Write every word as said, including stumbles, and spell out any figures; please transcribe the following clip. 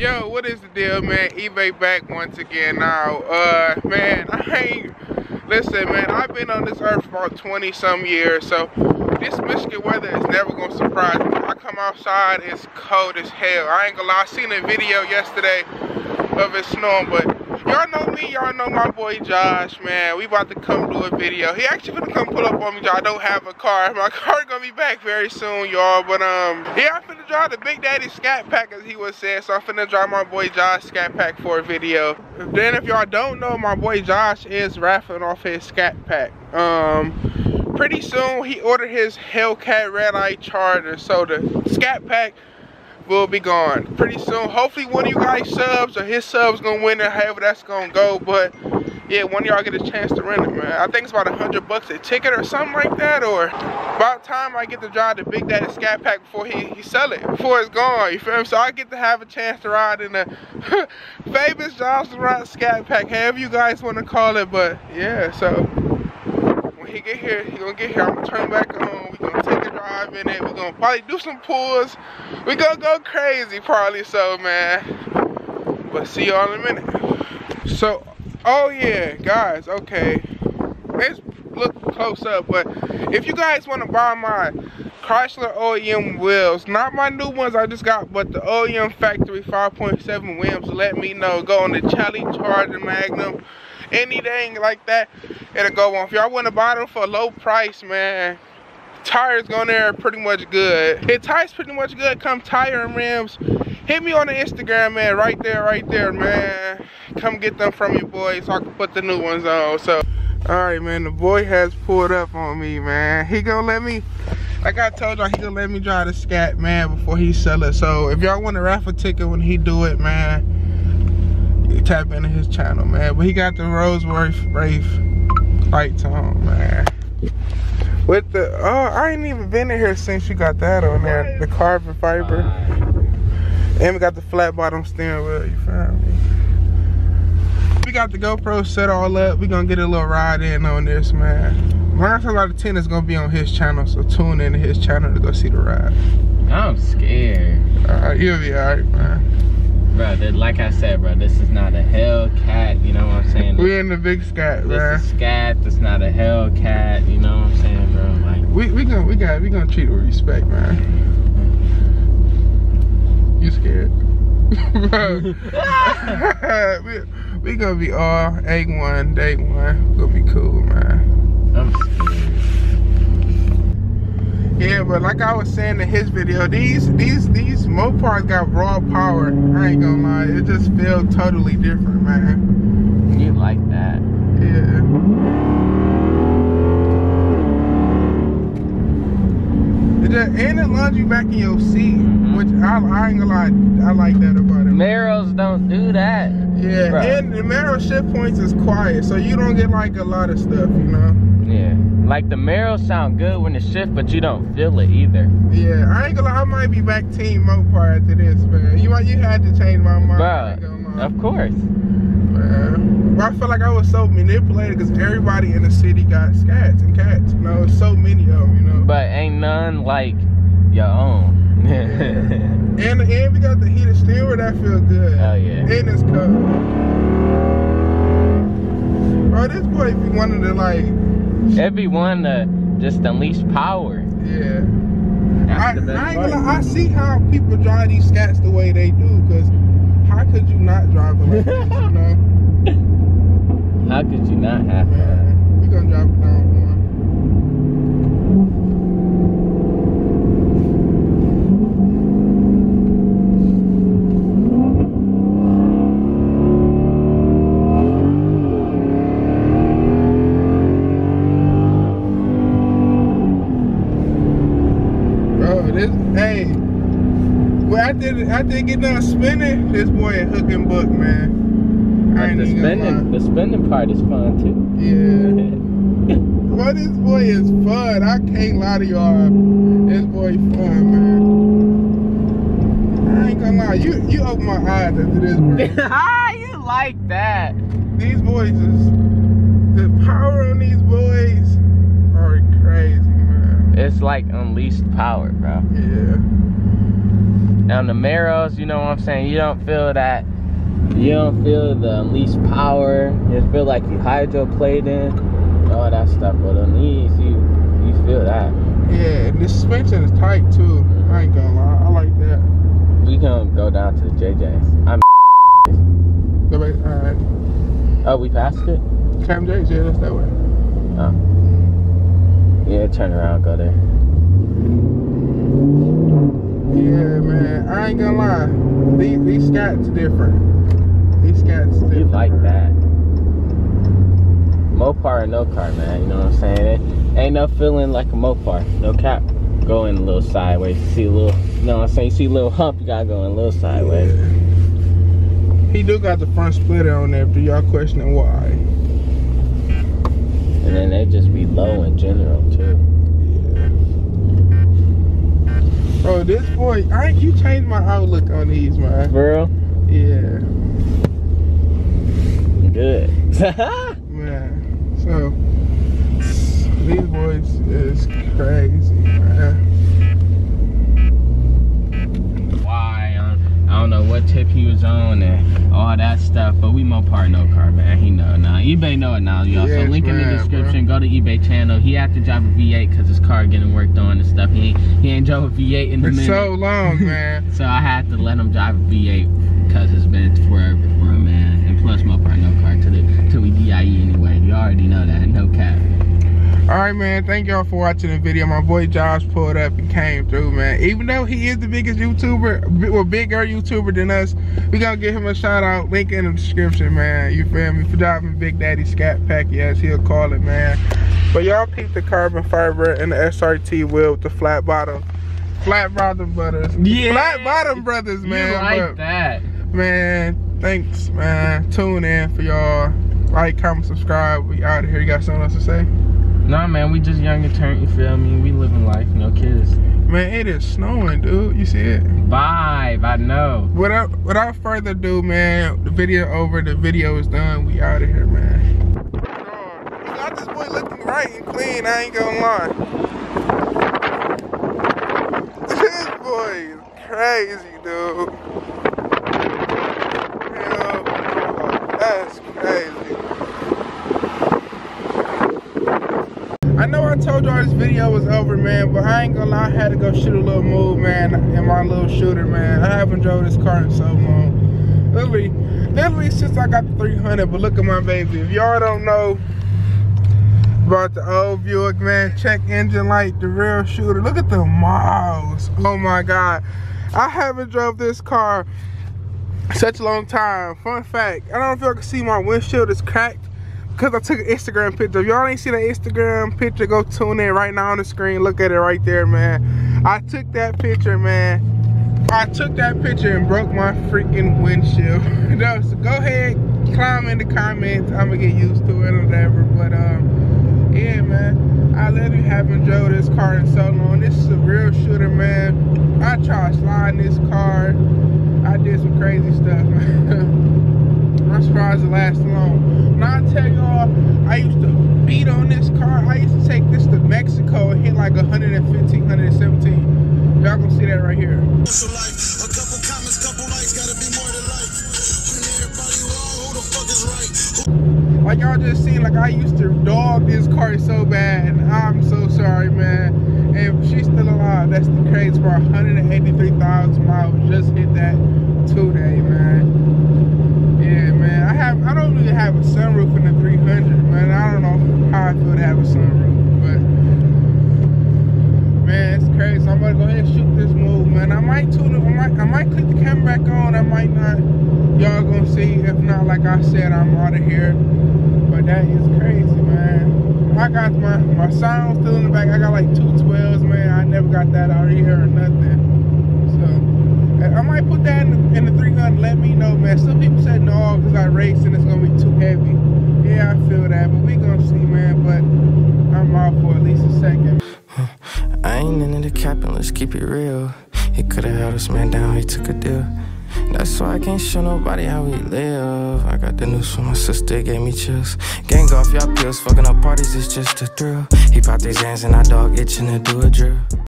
Yo, what is the deal, man? eBay back once again now. Uh, man, I ain't, listen, man, I've been on this earth for about twenty some years, so this Michigan weather is never gonna surprise me. I come outside, it's cold as hell. I ain't gonna lie, I seen a video yesterday of it snowing, but y'all know me, y'all know my boy Josh, man. We about to come do a video. He actually gonna come pull up on me, y'all. I don't have a car. My car gonna be back very soon, y'all. But um, yeah, I'm finna drive the Big Daddy Scat Pack, as he was saying. So I'm finna drive my boy Josh Scat Pack for a video. Then if y'all don't know, my boy Josh is raffling off his Scat Pack. Um, pretty soon he ordered his Hellcat Red Eye Charger, so the Scat Pack will be gone pretty soon. Hopefully one of you guys subs or his subs gonna win it, however that's gonna go. But yeah, one of y'all get a chance to rent it, man. I think it's about a hundred bucks a ticket or something like that, or about time I get to drive the Big Daddy Scat Pack before he, he sell it, before it's gone, you feel me? So I get to have a chance to ride in the famous Josh Rod Scat Pack, however you guys want to call it. But yeah, so when he get here, he gonna get here, I'm gonna turn back on, we gonna take a drive in it, we're gonna probably do some pulls, we gonna go crazy probably, so man, but see y'all in a minute. So, oh yeah, guys, okay, let's look close up, but if you guys wanna buy my Chrysler O E M wheels, not my new ones I just got, but the O E M factory five point seven rims, let me know, go on the Charlie Charger Magnum, anything like that, it'll go on. If y'all want to buy them for a low price, man, tires going there pretty much good. It tires pretty much good, come tire and rims. Hit me on the Instagram, man, right there, right there, man. Come get them from your boy so I can put the new ones on. So, alright, man, the boy has pulled up on me, man. He gonna let me, like I told y'all, he gonna let me drive the Scat, man, before he sell it. So, if y'all want a raffle ticket when he do it, man, tap into his channel, man. But he got the Roseworth Wraith lights on, man. With the, oh, I ain't even been in here since you got that on there. The carbon fiber. And we got the flat bottom steering wheel, you feel me? We got the GoPro set all up. We gonna get a little ride in on this, man. nine out of ten is gonna be on his channel, so tune in to his channel to go see the ride. I'm scared. Alright, you'll be alright, man. Bro, like I said, bro, this is not a Hellcat, you know what I'm saying? We in the big Scat, bro. This is Scat, this not a Hellcat, you know what I'm saying, bro? Like, we we gonna we got we gonna treat it with respect, man. You scared, bro? we we gonna be all egg one, day one. We're gonna be cool, man. I'm scared. Yeah, but like I was saying in his video, these these these. Mopar got raw power. I ain't gonna lie, it just feels totally different, man. You like that? Yeah. It just, and it lunges you back in your seat, mm-hmm. which I, I ain't gonna lie, I like that about it. Marrows don't do that. Yeah, bro. And the marrow shift points is quiet, so you don't get like a lot of stuff, you know. Yeah. Like the marrow sound good when it shifts, but you don't feel it either. Yeah, I ain't gonna lie, I might be back team Mopar after this, man. You you had to change my mind. Bro, of course. Man. But I feel like I was so manipulated because everybody in the city got Scats and Cats. You know, so many of them, you know. But ain't none like your own. Yeah. and, and we got the heated steering wheel, that feels good. Hell yeah. And it's cold. Bro, this boy be wanting to like... Everyone uh, just unleash power. Yeah. I, I, ain't gonna, I see how people drive these Scats the way they do, because how could you not drive it like this, you know? How could you not have it? Yeah, we gonna drive it down after getting done spinning. This boy a hook and book, man. I ain't the spinning, the spinning part is fun too. Yeah. Well, this boy is fun. I can't lie to y'all. This boy fun, man. I ain't gonna lie. You you open my eyes after this, bro. Ah, you like that? These boys is the power on these boys are crazy, man. It's like unleashed power, bro. Yeah. Now Nameros, you know what I'm saying, you don't feel that, you don't feel the least power. You just feel like you hydroplating, all that stuff. But on these, you you feel that. Yeah, and the suspension is tight too. I ain't gonna lie, I like that. We gonna go down to the J J's. I'm. No, wait, all right. Oh, we passed it. Cam J's, yeah, that's that way. Oh. Yeah, turn around, go there. Yeah, man, I ain't gonna lie. These these Scats different. These Scats different. You like that? Mopar or no car, man. You know what I'm saying? It ain't no feeling like a Mopar. No cap. Go in a little sideways. You see a little. You know what I'm saying? You see a little hump. You gotta go in a little sideways. Yeah. He do got the front splitter on there. Do y'all questioning why? And then they just be low in general too. Yeah. Bro, this boy, I you changed my outlook on these, man. For real? Yeah. Good. Man, so these boys is crazy, man. Why? I don't know what tip he was on and all that stuff, but we Mopar no car, man. He know now. eBay know it now, y'all. Yes, so link man, in the description. Bro. Go to eBay channel. He had to drive a V eight because his car getting worked on and stuff. He ain't, he ain't drove a V eight in the minute. It's so long, man. So I had to let him drive a V eight because it's been forever for him, man. And plus Mopar no car till, till we D I E anyway. You already know that. No cap. Alright, man, thank y'all for watching the video. My boy Josh pulled up and came through, man. Even though he is the biggest YouTuber, or bigger YouTuber than us, we gonna give him a shout out. Link in the description, man. You feel me? For driving Big Daddy Scat Pack, yes, he'll call it, man. But y'all peep the carbon fiber and the S R T wheel with the flat bottom. Flat bottom brothers. Yeah. Flat bottom brothers, man. You like but, that. Man, thanks, man. Tune in for y'all. Like, comment, subscribe. We out of here. You got something else to say? Nah, man, we just young and turnt, you feel me? We living life, no kids. Man, it is snowing, dude. You see it? Vibe, I know. Without, without further ado, man, the video over, the video is done. We out of here, man. We got this boy looking right and clean, I ain't gonna lie. This boy is crazy, dude. Hell, that's crazy. I know I told y'all this video was over, man, but I ain't gonna lie, I had to go shoot a little move, man, in my little shooter, man. I haven't drove this car in so long. Literally, literally since I got the three hundred, but look at my baby. If y'all don't know about the old Buick, man, check engine light, the real shooter. Look at the miles. Oh my God. I haven't drove this car such a long time. Fun fact, I don't know if y'all can see my windshield is cracked. Because I took an Instagram picture. If y'all ain't seen the Instagram picture, go tune in right now on the screen. Look at it right there, man. I took that picture, man. I took that picture and broke my freaking windshield. No, so go ahead, climb in the comments. I'm going to get used to it or whatever. But, um, yeah, man. I literally haven't drove this car in so long. This is a real shooter, man. I tried sliding this car. I did some crazy stuff, man. I'm surprised it lasts long. Now I tell y'all, I used to beat on this car. I used to take this to Mexico and hit like one fifteen, one seventeen. Y'all gonna see that right here. Like y'all just seen, like I used to dog this car so bad, and I'm so sorry, man. And she's still alive. That's the craze for one hundred eighty-three thousand miles. Just hit that today, man. Yeah, man, I have I don't really have a sunroof in the three hundred, man. I don't know how I feel to have a sunroof, but man, it's crazy. I'm gonna go ahead and shoot this move, man. I might tune it, I might I might click the camera back on, I might not. Y'all gonna see. If not, like I said, I'm out of here. But that is crazy, man. I got my, my sound still in the back. I got like two twelves, man. I never got that out of here or nothing. So I might put that in the, in the three hundred, let me know, man. Some people said no, because I race and it's going to be too heavy. Yeah, I feel that, but we going to see, man. But I'm out for at least a second. I ain't into the capping, let's keep it real. He could have held us, man, down, he took a deal. That's why I can't show nobody how we live. I got the news from my sister, it gave me chills. Gang off y'all pills, fucking up parties, it's just a thrill. He popped his hands and our dog itching to do a drill.